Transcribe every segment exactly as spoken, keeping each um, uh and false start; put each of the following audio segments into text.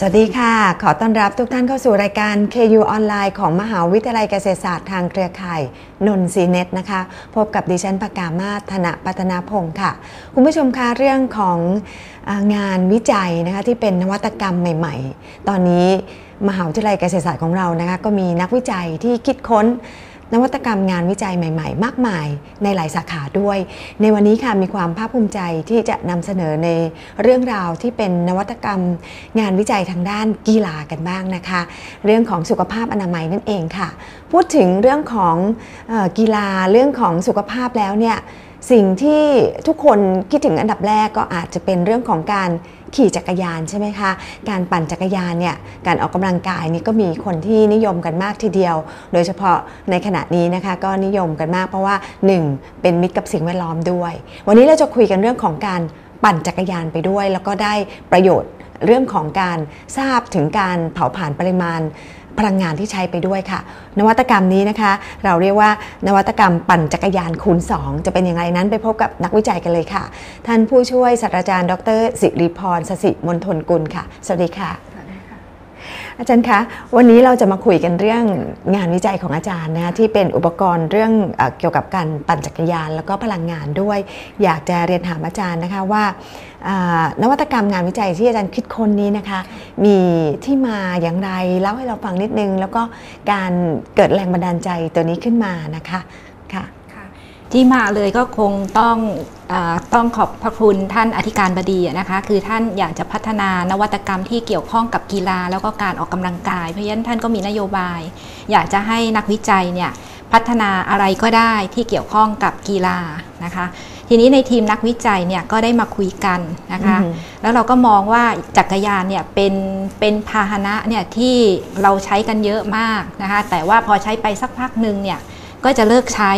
สวัสดีค่ะขอต้อนรับทุกท่านเข้าสู่รายการ เค ยู ออนไลน์ของมหาวิทยาลัยเกษตรศาสตร์ทางเครือข่ายนนทรีเน็ตนะคะพบกับดิฉันปกามาศ ธนปัฒนพงศ์ค่ะคุณผู้ชมคะเรื่องของงานวิจัยนะคะที่เป็นนวัตกรรมใหม่ๆตอนนี้มหาวิทยาลัยเกษตรศาสตร์ของเรานะคะก็มีนักวิจัยที่คิดค้นนวัตกรรมงานวิจัยใหม่ๆมากมายในหลายสาขาด้วยในวันนี้ค่ะมีความภาคภูมิใจที่จะนำเสนอในเรื่องราวที่เป็นนวัตกรรมงานวิจัยทางด้านกีฬากันบ้างนะคะเรื่องของสุขภาพอนามัยนั่นเองค่ะพูดถึงเรื่องของเอ่อกีฬาเรื่องของสุขภาพแล้วเนี่ยสิ่งที่ทุกคนคิดถึงอันดับแรกก็อาจจะเป็นเรื่องของการขี่จักรยานใช่ไหมคะการปั่นจักรยานเนี่ยการออกกำลังกายนี่ก็มีคนที่นิยมกันมากทีเดียวโดยเฉพาะในขณะนี้นะคะก็นิยมกันมากเพราะว่าหนึ่งเป็นมิตรกับสิ่งแวดล้อมด้วยวันนี้เราจะคุยกันเรื่องของการปั่นจักรยานไปด้วยแล้วก็ได้ประโยชน์เรื่องของการทราบถึงการเผาผลาญปริมาณพลังงานที่ใช้ไปด้วยค่ะนวัตกรรมนี้นะคะเราเรียกว่านวัตกรรมปั่นจักรยานคูณสองจะเป็นอย่างไรนั้นไปพบกับนักวิจัยกันเลยค่ะท่านผู้ช่วยศาสตราจารย์ดร.สิริพร สสิมนทนกุลค่ะสวัสดีค่ะอาจารย์คะวันนี้เราจะมาคุยกันเรื่องงานวิจัยของอาจารย์นะที่เป็นอุปกรณ์เรื่องเกี่ยวกับการปั่นจักรยานแล้วก็พลังงานด้วยอยากจะเรียนถามอาจารย์นะคะว่านวัตกรรมงานวิจัยที่อาจารย์คิดค้นนี้นะคะมีที่มาอย่างไรเล่าให้เราฟังนิดนึงแล้วก็การเกิดแรงบันดาลใจตัวนี้ขึ้นมานะคะค่ะที่มาเลยก็คงต้องต้องขอบพระคุณท่านอธิการบดีนะคะคือท่านอยากจะพัฒนานวัตกรรมที่เกี่ยวข้องกับกีฬาแล้วก็การออกกำลังกายเพราะฉะนั้นท่านก็มีนโยบายอยากจะให้นักวิจัยเนี่ยพัฒนาอะไรก็ได้ที่เกี่ยวข้องกับกีฬานะคะทีนี้ในทีมนักวิจัยเนี่ยก็ได้มาคุยกันนะคะแล้วเราก็มองว่าจักรยานเนี่ยเป็นเป็นพาหนะเนี่ยที่เราใช้กันเยอะมากนะคะแต่ว่าพอใช้ไปสักพักหนึ่งเนี่ยก็จะเลิกใช้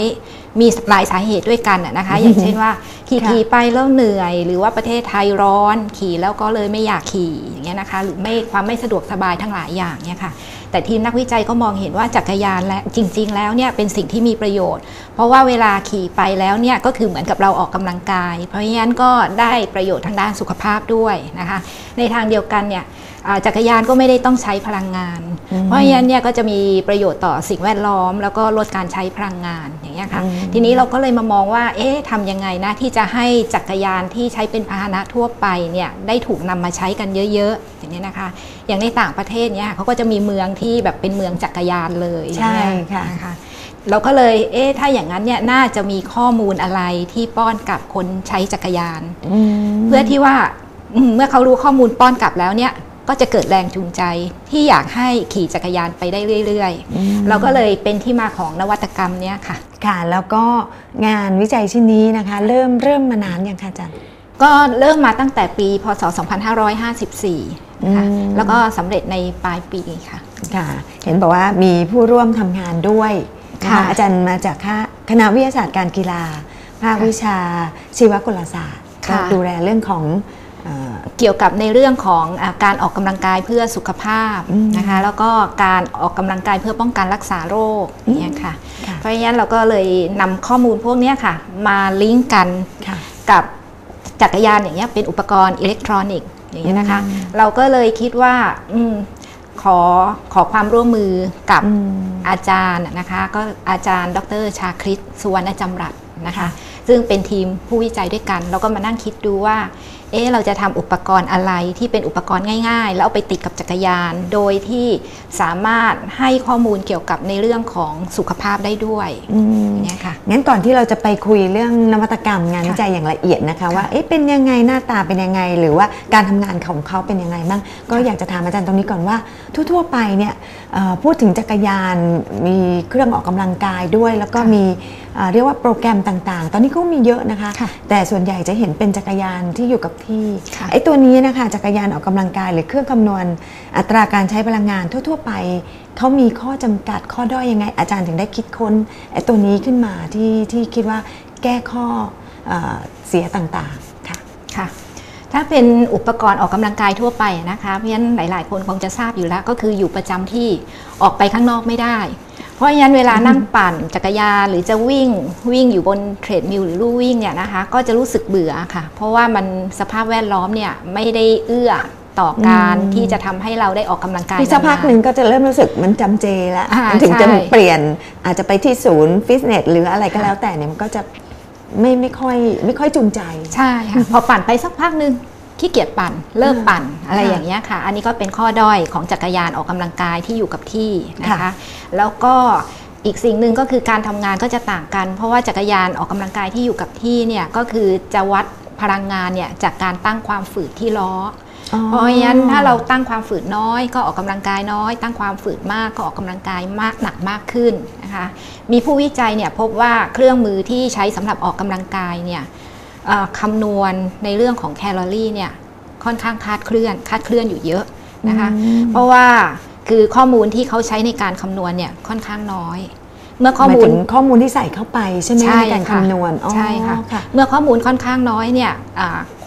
มีหลายสาเหตุด้วยกันนะคะ อย่างเช่นว่าขี่ไปแล้วเหนื่อยหรือว่าประเทศไทยร้อนขี่แล้วก็เลยไม่อยากขี่อย่างเงี้ยนะคะหรือไม่ความไม่สะดวกสบายทั้งหลายอย่างเนี่ยค่ะแต่ทีมนักวิจัยก็มองเห็นว่าจักรยานและจริงๆแล้วเนี่ยเป็นสิ่งที่มีประโยชน์เพราะว่าเวลาขี่ไปแล้วเนี่ยก็คือเหมือนกับเราออกกำลังกายเพราะฉะนั้นก็ได้ประโยชน์ทางด้านสุขภาพด้วยนะคะในทางเดียวกันเนี่ยจักรยานก็ไม่ได้ต้องใช้พลังงานเพราะฉะนั้นเนี่ยก็จะมีประโยชน์ต่อสิ่งแวดล้อมแล้วก็ลดการใช้พลังงานอย่างเงี้ยค่ะทีนี้เราก็เลยมามองว่าเอ๊ะทำยังไงนะที่จะให้จักรยานที่ใช้เป็นพาหนะทั่วไปเนี่ยได้ถูกนำมาใช้กันเยอะๆอย่างนี้นะคะอย่างในต่างประเทศเนี่ยเขาก็จะมีเมืองที่แบบเป็นเมืองจักรยานเลยใช่ค่ะนะคะเราก็เลยเอ๊ะถ้าอย่างนั้นเนี่ยน่าจะมีข้อมูลอะไรที่ป้อนกับคนใช้จักรยานเพื่อที่ว่าเมื่อเขารู้ข้อมูลป้อนกลับแล้วเนี่ยก็จะเกิดแรงจูงใจที่อยากให้ขี่จักรยานไปได้เรื่อยๆเราก็เลยเป็นที่มาของนวัตกรรมเนี้ยค่ะค่ะแล้วก็งานวิจัยชิ้นนี้นะคะเริ่มเริ่มมานานยังคะอาจารย์ก็เริ่มมาตั้งแต่ปีพ.ศ. สองพันห้าร้อยห้าสิบสี่นะคะแล้วก็สำเร็จในปลายปีค่ะค่ะเห็นบอกว่ามีผู้ร่วมทำงานด้วยค่ะอาจารย์มาจากคณะวิทยาศาสตร์การกีฬาภาควิชาชีวกลศาสตร์ดูแลเรื่องของเกี่ยวกับในเรื่องของการออกกำลังกายเพื่อสุขภาพนะคะแล้วก็การออกกำลังกายเพื่อป้องกันรักษาโรคเนี่ยค่ะเพราะฉะนั้นเราก็เลยนำข้อมูลพวกนี้ค่ะมาลิงก์กันกับจักรยานอย่างเงี้ยเป็นอุปกรณ์อิเล็กทรอนิกส์อย่างเงี้ยนะคะเราก็เลยคิดว่าอืมขอขอความร่วมมือกับอาจารย์นะคะก็อาจารย์ดร.ชาคริต สุวรรณจำรัดนะคะซึ่งเป็นทีมผู้วิจัยด้วยกันเราก็มานั่งคิดดูว่าเอ๊ะเราจะทำอุปกรณ์อะไรที่เป็นอุปกรณ์ง่ายๆแล้วเอาไปติดกับจักรยานโดยที่สามารถให้ข้อมูลเกี่ยวกับในเรื่องของสุขภาพได้ด้วยเนี่ยค่ะงั้นก่อนที่เราจะไปคุยเรื่องนวัตกรรมงานวิจัยอย่างละเอียดนะคะว่าเอ๊ะเป็นยังไงหน้าตาเป็นยังไงหรือว่าการทำงานของเขาเป็นยังไงบ้างก็อยากจะถามอาจารย์ตรงนี้ก่อนว่าทั่วๆไปเนี่ยพูดถึงจักรยานมีเครื่องออกกำลังกายด้วยแล้วก็มีเรียกว่าโปรแกรมต่างๆตอนนี้ก็มีเยอะนะคะแต่ส่วนใหญ่จะเห็นเป็นจักรยานที่อยู่กับที่ไอ้ตัวนี้นะคะจักรยานออกกำลังกายหรือเครื่องคำนวณอัตราการใช้พลังงานทั่วๆไปเขามีข้อจำกัดข้อด้อยยังไงอาจารย์ถึงได้คิดค้นไอ้ตัวนี้ขึ้นมาที่ที่คิดว่าแก้ข้อเสียต่างๆค่ะค่ะถ้าเป็นอุปกรณ์ออกกำลังกายทั่วไปนะคะเพราะฉะนั้นหลายๆคนคงจะทราบอยู่แล้วก็คืออยู่ประจำที่ออกไปข้างนอกไม่ได้เพราะฉะนั้นเวลานั่งปั่นจักรยานหรือจะวิ่งวิ่งอยู่บนเทรดมิลหรือลู่วิ่งเนี่ยนะคะก็จะรู้สึกเบื่อค่ะเพราะว่ามันสภาพแวดล้อมเนี่ยไม่ได้เอื้อ ต่อการที่จะทำให้เราได้ออกกำลังกายสักพักหนึ่งก็จะเริ่มรู้สึกมันจำเจแล้วถึงจะเปลี่ยนอาจจะไปที่ศูนย์ฟิตเนสหรืออะไรก็แล้วแต่เนี่ยมันก็จะไม่ไม่ค่อยไม่ค่อยจูงใจใช่ค่ะพอปั่นไปสักพักหนึ่งขี้เกียจปั่นเลิกปั่นอะไรอย่างเงี้ยค่ะอันนี้ก็เป็นข้อด้อยของจักรยานออกกำลังกายที่อยู่กับที่นะคะแล้วก็อีกสิ่งหนึ่งก็คือการทำงานก็จะต่างกันเพราะว่าจักรยานออกกำลังกายที่อยู่กับที่เนี่ยก็คือจะวัดพลังงานเนี่ยจากการตั้งความฝืดที่ล้อเพราะงั้นถ้าเราตั้งความฝืดน้อยก็ออกกำลังกายน้อยตั้งความฝืดมากก็ออกกำลังกายมากหนักมากขึ้นนะคะมีผู้วิจัยเนี่ยพบว่าเครื่องมือที่ใช้สำหรับออกกำลังกายเนี่ยคำนวณในเรื่องของแคลอรี่เนี่ยค่อนข้างคาดเคลื่อนคาดเคลื่อนอยู่เยอะนะคะเพราะว่าคือข้อมูลที่เขาใช้ในการคำนวณเนี่ยค่อนข้างน้อยเมื่อข้อมูลข้อมูลที่ใส่เข้าไปใช่ไหมในการคำนวณใช่ค่ะเมื่อข้อมูลค่อนข้างน้อยเนี่ย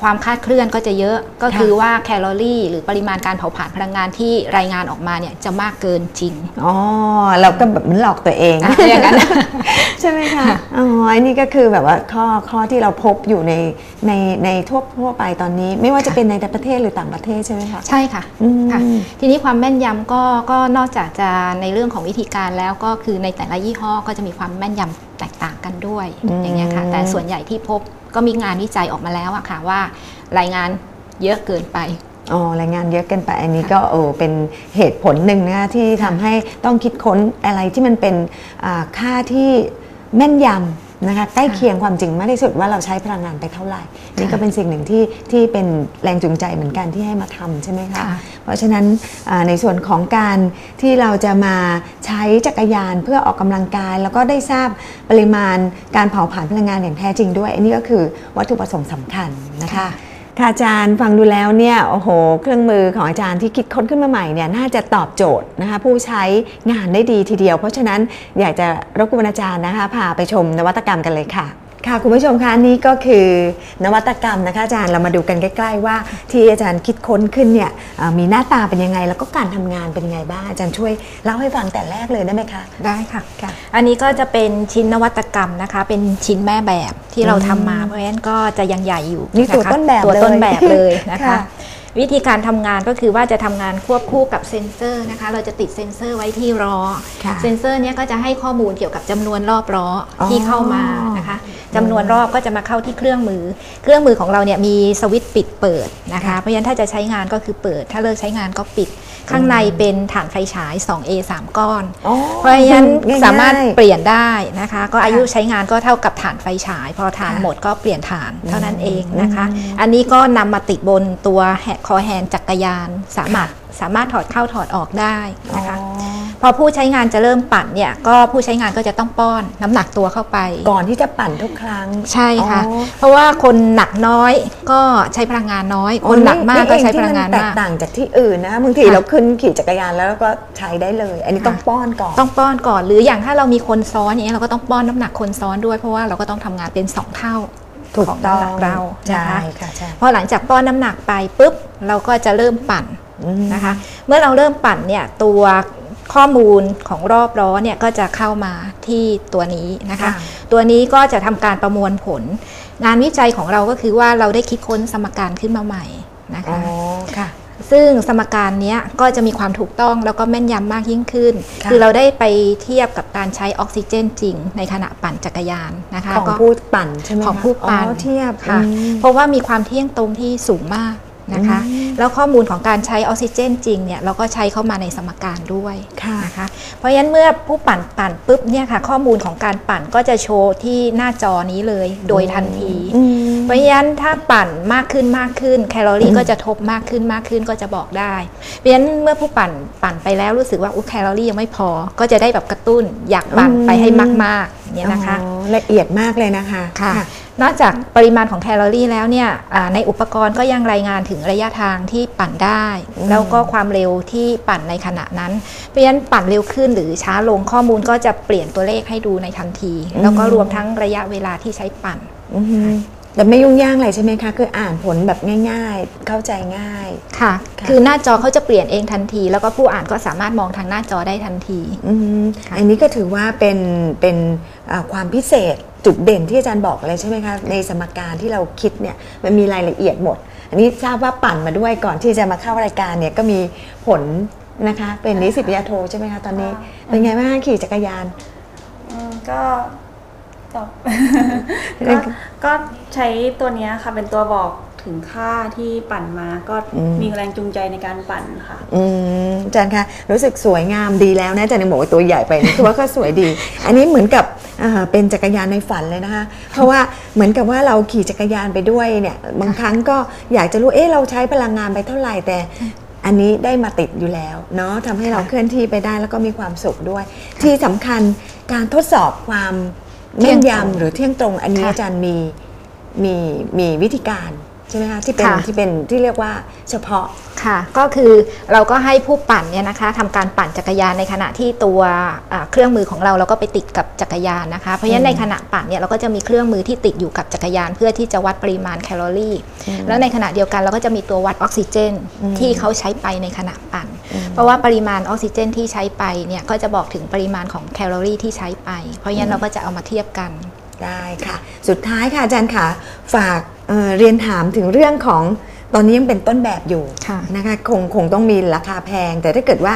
ความคาดเคลื่อนก็จะเยอะก็คือว่าแคลอรี่หรือปริมาณการเผาผลาญพลังงานที่รายงานออกมาเนี่ยจะมากเกินจริงอ๋อเราก็แบบมันหลอกตัวเองอย่างนั้นใช่ไหมคะอ๋ออันนี้ก็คือแบบว่าข้อข้อที่เราพบอยู่ในในในทั่วทั่วไปตอนนี้ไม่ว่าจะเป็นในประเทศหรือต่างประเทศใช่ไหมคะใช่ค่ะค่ะทีนี้ความแม่นยำก็ก็นอกจากจะในเรื่องของวิธีการแล้วก็คือในแต่ละยี่ห้อก็จะมีความแม่นยำแตกต่างกันด้วยอย่างเงี้ยค่ะแต่ส่วนใหญ่ที่พบก็มีงานวิจัยออกมาแล้วอะค่ะว่ารายงานเยอะเกินไปอ๋อรายงานเยอะเกินไปอันนี้ก็โอ้เป็นเหตุผลหนึ่งนะที่ทำให้ต้องคิดค้นอะไรที่มันเป็นค่าที่แม่นยำนะคะใกล้เคียงความจริงมากที่สุดว่าเราใช้พลังงานไปเท่าไหร่นี่ก็เป็นสิ่งหนึ่งที่ที่เป็นแรงจูงใจเหมือนกันที่ให้มาทำใช่ไหมคะเพราะฉะนั้นในส่วนของการที่เราจะมาใช้จักรยานเพื่อออกกำลังกายแล้วก็ได้ทราบปริมาณการเผาผลาญพลังงานอย่างแท้จริงด้วยอันนี้ก็คือวัตถุประสงค์สำคัญนะคะค่ะอาจารย์ฟังดูแล้วเนี่ยโอ้โหเครื่องมือของอาจารย์ที่คิดค้นขึ้นมาใหม่เนี่ยน่าจะตอบโจทย์นะคะผู้ใช้งานได้ดีทีเดียวเพราะฉะนั้นอยากจะรบกวนอาจารย์นะคะพาไปชมนวัตกรรมกันเลยค่ะค่ะคุณผู้ชมคะนี่ก็คือนวัตกรรมนะคะอาจารย์เรามาดูกันใกล้ๆว่าที่อาจารย์คิดค้นขึ้นเนี่ยมีหน้าตาเป็นยังไงแล้วก็การทำงานเป็นยังไงบ้างอาจารย์ช่วยเล่าให้ฟังแต่แรกเลยได้ไหมคะได้ค่ะอันนี้ก็จะเป็นชิ้นนวัตกรรมนะคะเป็นชิ้นแม่แบบที่เราทำมาเพราะฉะนั้นก็จะยังใหญ่อยู่นี่ตัวต้นแบบตัวต้นแบบเลยนะคะวิธีการทำงานก็คือว่าจะทำงานควบคู่กับเซ็นเซอร์นะคะเราจะติดเซ็นเซอร์ไว้ที่ล้อเซ็นเซอร์เนี้ยก็จะให้ข้อมูลเกี่ยวกับจำนวนรอบล้อที่เข้ามานะคะจำนวนรอบก็จะมาเข้าที่เครื่องมือเครื่องมือของเราเนี่ยมีสวิตช์ปิดเปิดนะคะเพราะฉะนั้นถ้าจะใช้งานก็คือเปิดถ้าเลิกใช้งานก็ปิดข้างในเป็นฐานไฟฉาย สองเอ สาม ก้อนเพราะฉะนั้นสามารถเปลี่ยนได้นะคะก็อายุใช้งานก็เท่ากับฐานไฟฉายพอฐานหมดก็เปลี่ยนฐานเท่านั้นเองนะคะอันนี้ก็นำมาติดบนตัวคอแฮนด์จักรยานสามารถสามารถถอดเข้าถอดออกได้นะคะพอผู้ใช้งานจะเริ่มปั่นเนี่ยก็ผู้ใช้งานก็จะต้องป้อนน้ำหนักตัวเข้าไปก่อนที่จะปั่นทุกครั้งใช่ค่ะเพราะว่าคนหนักน้อยก็ใช้พลังงานน้อยคนหนักมากก็ใช้พลังงานมากแตกต่างจากที่อื่นนะบางทีเราขึ้นขี่จักรยานแล้วก็ใช้ได้เลยอันนี้ต้องป้อนก่อนต้องป้อนก่อนหรืออย่างถ้าเรามีคนซ้อนอย่างนี้เราก็ต้องป้อนน้ำหนักคนซ้อนด้วยเพราะว่าเราก็ต้องทำงานเป็นสองเท่าของน้ำหนักเราใช่ค่ะพอหลังจากป้อนน้ำหนักไปปุ๊บเราก็จะเริ่มปั่นนะคะเมื่อเราเริ่มปั่นเนี่ยตัวข้อมูลของรอบล้อเนี่ยก็จะเข้ามาที่ตัวนี้นะคะตัวนี้ก็จะทำการประมวลผลงานวิจัยของเราก็คือว่าเราได้คิดค้นสมการขึ้นมาใหม่นะคะซึ่งสมการนี้ก็จะมีความถูกต้องแล้วก็แม่นยำมากยิ่งขึ้นคือเราได้ไปเทียบกับการใช้ออกซิเจนจริงในขณะปั่นจักรยานนะคะของผู้ปั่นใช่ไหมของผู้ปั่นเทียบค่ะเพราะว่ามีความเที่ยงตรงที่สูงมากนะคะแล้วข้อมูลของการใช้ออกซิเจนจริงเนี่ยเราก็ใช้เข้ามาในสมการด้วยนะคะเพราะฉะนั้นเมื่อผู้ปั่นปั่นปุ๊บเนี่ยค่ะข้อมูลของการปั่นก็จะโชว์ที่หน้าจอนี้เลยโดยทันทีเพราะฉะนั้นถ้าปั่นมากขึ้นมากขึ้นแคลอรี่ก็จะทบมากขึ้นมากขึ้นก็จะบอกได้เพราะฉะนั้นเมื่อผู้ปั่นปั่นไปแล้วรู้สึกว่าแคลอรี่ยังไม่พอก็จะได้แบบกระตุ้นอยากปั่นไปให้มากๆเนี่ยนะคะละเอียดมากเลยนะคะค่ะนอกจากปริมาณของแคลอรี่แล้วเนี่ยในอุปกรณ์ก็ยังรายงานถึงระยะทางที่ปั่นได้แล้วก็ความเร็วที่ปั่นในขณะนั้นเพราะฉะนั้นปั่นเร็วขึ้นหรือช้าลงข้อมูลก็จะเปลี่ยนตัวเลขให้ดูในทันทีแล้วก็รวมทั้งระยะเวลาที่ใช้ปั่นแต่ไม่ยุ่งยากอะไรใช่ไหมคะคืออ่านผลแบบง่ายๆเข้าใจง่ายค่ะคือหน้าจอเขาจะเปลี่ยนเองทันทีแล้วก็ผู้อ่านก็สามารถมองทางหน้าจอได้ทันทีอันนี้ก็ถือว่าเป็นเป็นความพิเศษ จุดเด่นที่อาจารย์บอกอะไรใช่ไหมคะในสมการที่เราคิดเนี่ยมันมีรายละเอียดหมดอันนี้ทราบว่าปั่นมาด้วยก่อนที่จะมาเข้ารายการเนี่ยก็มีผลนะคะเป็นนิสิตปริญญาโทใช่ไหมคะตอนนี้เป็นไงบ้างขี่จักรยานก็ตอบก็ใช้ตัวนี้ค่ะเป็นตัวบอกถึงค่าที่ปั่นมาก็มีแรงจูงใจในการปั่นค่ะอืมอาจารย์คะรู้สึกสวยงามดีแล้วนะอาจารย์บอกว่าตัวใหญ่ไปนะคือว่าก็สวยดีอันนี้เหมือนกับเป็นจักรยานในฝันเลยนะคะเพราะว่าเหมือนกับว่าเราขี่จักรยานไปด้วยเนี่ยบางครั้งก็อยากจะรู้เอ๊ะเราใช้พลังงานไปเท่าไหร่แต่อันนี้ได้มาติดอยู่แล้วเนาะทำให้เราเคลื่อนที่ไปได้แล้วก็มีความสุขด้วยที่สำคัญการทดสอบความแม่นยำหรือเที่ยงตรงอันนี้อาจารย์มีมีมีวิธีการใช่ไหมคะที่เป็นที่เป็นที่เรียกว่าเฉพาะค่ะก็คือเราก็ให้ผู้ปั่นเนี่ยนะคะทำการปั่นจักรยานในขณะที่ตัวเครื่องมือของเราเราก็ไปติดกับจักรยานนะคะเพราะฉะนั้นในขณะปั่นเนี่ยเราก็จะมีเครื่องมือที่ติดอยู่กับจักรยานเพื่อที่จะวัดปริมาณแคลอรี่แล้วในขณะเดียวกันเราก็จะมีตัววัดออกซิเจนที่เขาใช้ไปในขณะปั่นเพราะว่าปริมาณออกซิเจนที่ใช้ไปเนี่ยก็จะบอกถึงปริมาณของแคลอรี่ที่ใช้ไปเพราะฉะนั้นเราก็จะเอามาเทียบกันได้ค่ะสุดท้ายค่ะอาจารย์ค่ะฝาก เ, เรียนถามถึงเรื่องของตอนนี้ยังเป็นต้นแบบอยู่ะนะคะคงคงต้องมีราคาแพงแต่ถ้าเกิดว่า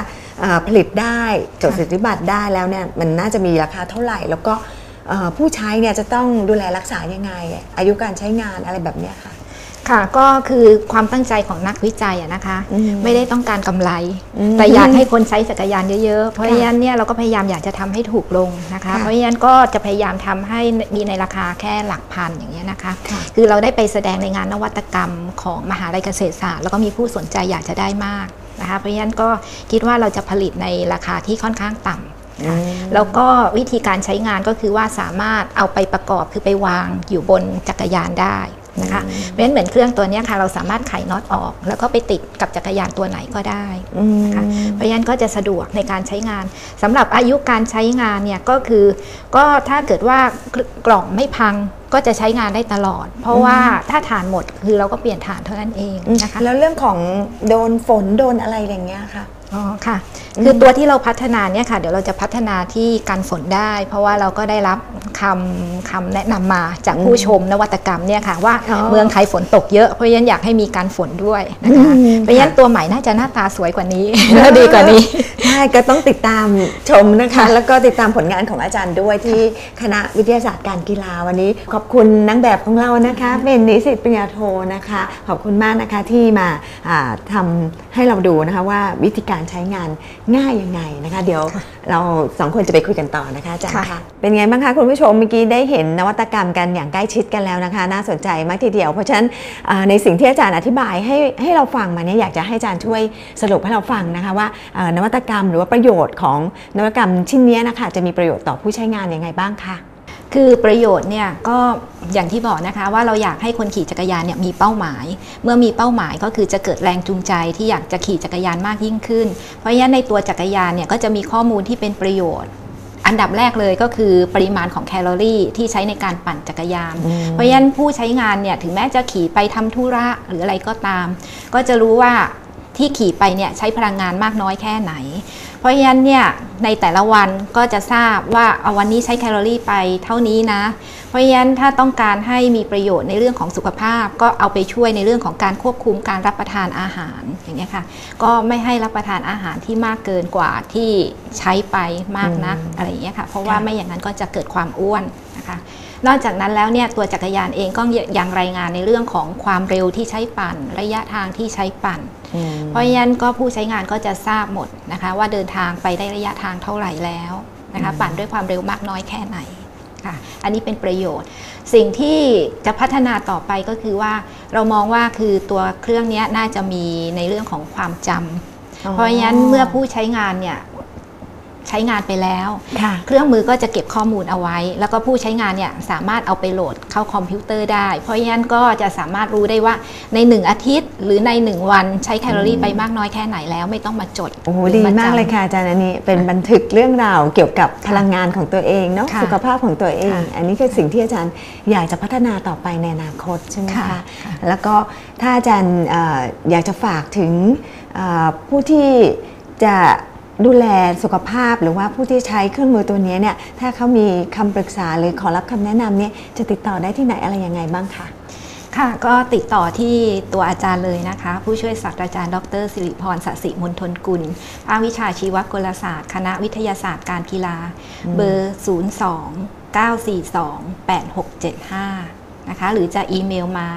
ผลิตได้จดสิทธิบัตรได้แล้วเนี่ยมันน่าจะมีราคาเท่าไหร่แล้วก็ผู้ใช้เนี่ยจะต้องดูแลรักษายังไงอายุการใช้งานอะไรแบบนี้ค่ะค่ะก็คือความตั้งใจของนักวิจัยนะคะไม่ได้ต้องการกำไรแต่อยากให้คนใช้จักรยานเยอะๆเพราะฉะนั้นเนี่ยเราก็พยายามอยากจะทำให้ถูกลงนะคะเพราะฉะนั้นก็จะพยายามทำให้มีในราคาแค่หลักพันอย่างเงี้ยนะคะคือเราได้ไปแสดงในงานนวัตกรรมของมหาวิทยาลัยเกษตรศาสตร์แล้วก็มีผู้สนใจอยากจะได้มากนะคะเพราะฉะนั้นก็คิดว่าเราจะผลิตในราคาที่ค่อนข้างต่ำแล้วก็วิธีการใช้งานก็คือว่าสามารถเอาไปประกอบคือไปวางอยู่บนจักรยานได้นะคะเพราะฉะนั้นเหมือนเครื่องตัวนี้ค่ะเราสามารถไขน็อตออกแล้วก็ไปติดกับจักรยานตัวไหนก็ได้นะคะเพราะฉะนั้นก็จะสะดวกในการใช้งานสำหรับอายุการใช้งานเนี่ยก็คือก็ถ้าเกิดว่ากล่องไม่พังก็จะใช้งานได้ตลอดเพราะว่าถ้าฐานหมดคือเราก็เปลี่ยนฐานเท่านั้นเองนะคะแล้วเรื่องของโดนฝนโดนอะไรอย่างเงี้ยค่ะอ๋อค่ะคือตัวที่เราพัฒนาเนี่ยค่ะเดี๋ยวเราจะพัฒนาที่การฝนได้เพราะว่าเราก็ได้รับคำคำแนะนำมาจากผู้ชมนวัตกรรมเนี่ยค่ะว่าเมืองไทยฝนตกเยอะเพราะฉะนั้นอยากให้มีการฝนด้วยนะคะเพราะฉะนั้นตัวใหม่น่าจะหน้าตาสวยกว่านี้และดีกว่านี้ใช่ก็ต้องติดตามชมนะคะแล้วก็ติดตามผลงานของอาจารย์ด้วยที่คณะวิทยาศาสตร์การกีฬาวันนี้ขอบคุณนางแบบของเรานะคะเป็นนิสิตปริญญาโทนะคะขอบคุณมากนะคะที่มาทำให้เราดูนะคะว่าวิธีการใช้งานง่ายยังไงนะคะเดี๋ยวเราสองคนจะไปคุยกันต่อนะคะอาจารย์ค่ะเป็นไงบ้างคะคุณผู้ชมเมื่อกี้ได้เห็นนวัตกรรมกันอย่างใกล้ชิดกันแล้วนะคะน่าสนใจมากทีเดียวเพราะฉะนั้นในสิ่งที่อาจารย์อธิบายให้ให้เราฟังมาเนี่ยอยากจะให้อาจารย์ช่วยสรุปให้เราฟังนะคะว่านวัตกรรมหรือว่าประโยชน์ของนวัตกรรมชิ้นนี้นะคะจะมีประโยชน์ต่อผู้ใช้งานยังไงบ้างคะคือประโยชน์เนี่ยก็อย่างที่บอกนะคะว่าเราอยากให้คนขี่จักรยานเนี่ยมีเป้าหมายเมื่อมีเป้าหมายก็คือจะเกิดแรงจูงใจที่อยากจะขี่จักรยานมากยิ่งขึ้นเพราะฉะนั้นในตัวจักรยานเนี่ยก็จะมีข้อมูลที่เป็นประโยชน์อันดับแรกเลยก็คือปริมาณของแคลอรี่ที่ใช้ในการปั่นจักรยานเพราะฉะนั้นผู้ใช้งานเนี่ยถึงแม้จะขี่ไปทำธุระหรืออะไรก็ตามก็จะรู้ว่าที่ขี่ไปเนี่ยใช้พลังงานมากน้อยแค่ไหนเพราะฉะนั้นเนี่ยในแต่ละวันก็จะทราบว่าเอาวันนี้ใช้แคลอรี่ไปเท่านี้นะเพราะฉะนั้นถ้าต้องการให้มีประโยชน์ในเรื่องของสุขภาพก็เอาไปช่วยในเรื่องของการควบคุมการรับประทานอาหารอย่างนี้ค่ะก็ไม่ให้รับประทานอาหารที่มากเกินกว่าที่ใช้ไปมากนัก อ, อะไรอย่างนี้ค่ะเพราะว่าไม่อย่างนั้นก็จะเกิดความอ้วนนะคะนอกจากนั้นแล้วเนี่ยตัวจักรยานเองก็ยังรายงานในเรื่องของความเร็วที่ใช้ปั่นระยะทางที่ใช้ปั่นเพราะฉะนั้นก็ผู้ใช้งานก็จะทราบหมดนะคะว่าเดินทางไปได้ระยะทางเท่าไหร่แล้วนะคะปั่นด้วยความเร็วมากน้อยแค่ไหนค่ะอันนี้เป็นประโยชน์สิ่งที่จะพัฒนาต่อไปก็คือว่าเรามองว่าคือตัวเครื่องนี้น่าจะมีในเรื่องของความจำเพราะฉะนั้นเมื่อผู้ใช้งานเนี่ยใช้งานไปแล้วเครื่องมือก็จะเก็บข้อมูลเอาไว้แล้วก็ผู้ใช้งานเนี่ยสามารถเอาไปโหลดเข้าคอมพิวเตอร์ได้เพราะฉะนั้นก็จะสามารถรู้ได้ว่าในหนึ่งอาทิตย์หรือในหนึ่งวันใช้แคลอรี่ไปมากน้อยแค่ไหนแล้วไม่ต้องมาจดโอ้โหดีมากเลยค่ะอาจารย์อันนี้เป็นบันทึกเรื่องราวเกี่ยวกับพลังงานของตัวเองเนาะสุขภาพของตัวเองอันนี้คือสิ่งที่อาจารย์อยากจะพัฒนาต่อไปในอนาคตใช่ไหมคะแล้วก็ถ้าอาจารย์อยากจะฝากถึงผู้ที่จะ ดูแลสุขภาพหรือว่าผู้ที่ใช้เครื่องมือตัวนี้เนี่ยถ้าเขามีคำปรึกษาหรือขอรับคำแนะนำเนี่ยจะติดต่อได้ที่ไหนอะไรยังไงบ้างคะค่ะก็ติดต่อที่ตัวอาจารย์เลยนะคะผู้ช่วยศาสตราจารย์ดรสิริพรสสิมนทนกุลภาควิชาชีวกลศาสตร์คณะวิทยาศาสตร์การกีฬาเบอร์ ศูนย์ สอง เก้า สี่ สอง แปด หก เจ็ด ห้า นะคะหรือจะอีเมลมา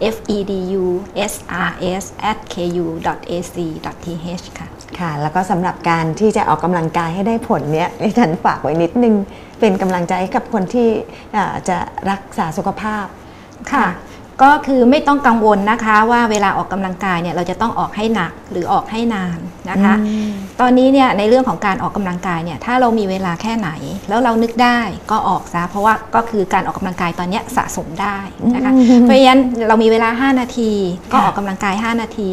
เอฟ อี ดี ยู เอส อาร์ เอส แอท เค ยู ดอท เอ ซี ดอท ที เอช ค่ะค่ะแล้วก็สำหรับการที่จะออกกำลังกายให้ได้ผลเนี่ยดิฉันฝากไว้นิดนึงเป็นกำลังใจกับคนที่จะรักษาสุขภาพค่ะก็คือไม่ต้องกังวลนะคะว่าเวลาออกกำลังกายเนี่ยเราจะต้องออกให้หนักหรือออกให้นานนะคะตอนนี้เนี่ยในเรื่องของการออกกำลังกายเนี่ยถ้าเรามีเวลาแค่ไหนแล้วเรานึกได้ก็ออกซะเพราะว่าก็คือการออกกำลังกายตอนนี้สะสมได้นะคะเพราะฉะนั้นเรามีเวลาห้านาทีก็ออกกำลังกายห้านาที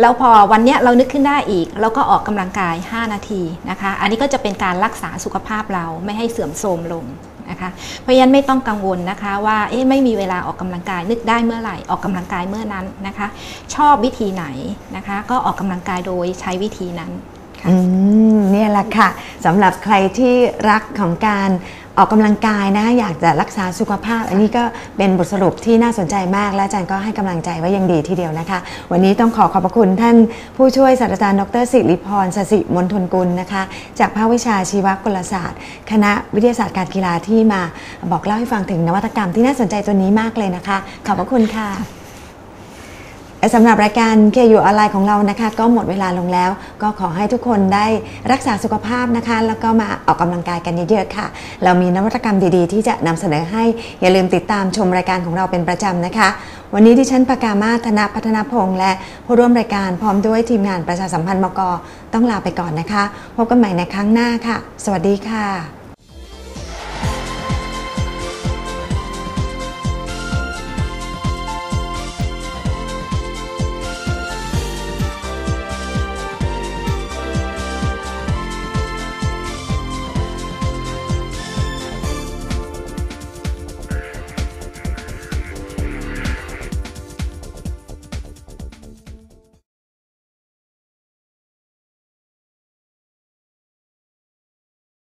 แล้วพอวันนี้เรานึกขึ้นได้อีกเราก็ออกกำลังกายห้านาทีนะคะอันนี้ก็จะเป็นการรักษาสุขภาพเราไม่ให้เสื่อมโทรมลงนะคะเพราะฉะนั้นไม่ต้องกังวลนะคะว่าเอ๊ะไม่มีเวลาออกกำลังกายนึกได้เมื่อไหร่ออกกำลังกายเมื่อนั้นนะคะชอบวิธีไหนนะคะก็ออกกำลังกายโดยใช้วิธีนั้นอืมเนี่ยแหละค่ะสำหรับใครที่รักของการออกกำลังกายนะอยากจะรักษาสุขภาพอันนี้ก็เป็นบทสรุปที่น่าสนใจมากและอาจารย์ก็ให้กำลังใจไว้อย่างดีทีเดียวนะคะวันนี้ต้องขอขอบพระคุณท่านผู้ช่วยศาสตราจารย์ดรสิริพรสสิมนทนกุลนะคะจากภาควิชาชีวกลศาสตร์คณะวิทยาศาสตร์การกีฬาที่มาบอกเล่าให้ฟังถึงนวัตกรรมที่น่าสนใจตัวนี้มากเลยนะคะขอบพระคุณค่ะสำหรับรายการ เค ยู ออนไลน์ของเรานะคะก็หมดเวลาลงแล้วก็ขอให้ทุกคนได้รักษาสุขภาพนะคะแล้วก็มาออกกำลังกายกันเยอะๆค่ะเรามีนวัตกรรมดีๆที่จะนำเสนอให้อย่าลืมติดตามชมรายการของเราเป็นประจำนะคะวันนี้ดิฉันภกามาศ ธนพัฒนพงษ์และผู้ร่วมรายการพร้อมด้วยทีมงานประชาสัมพันธ์มก.ต้องลาไปก่อนนะคะพบกันใหม่ในครั้งหน้าค่ะสวัสดีค่ะ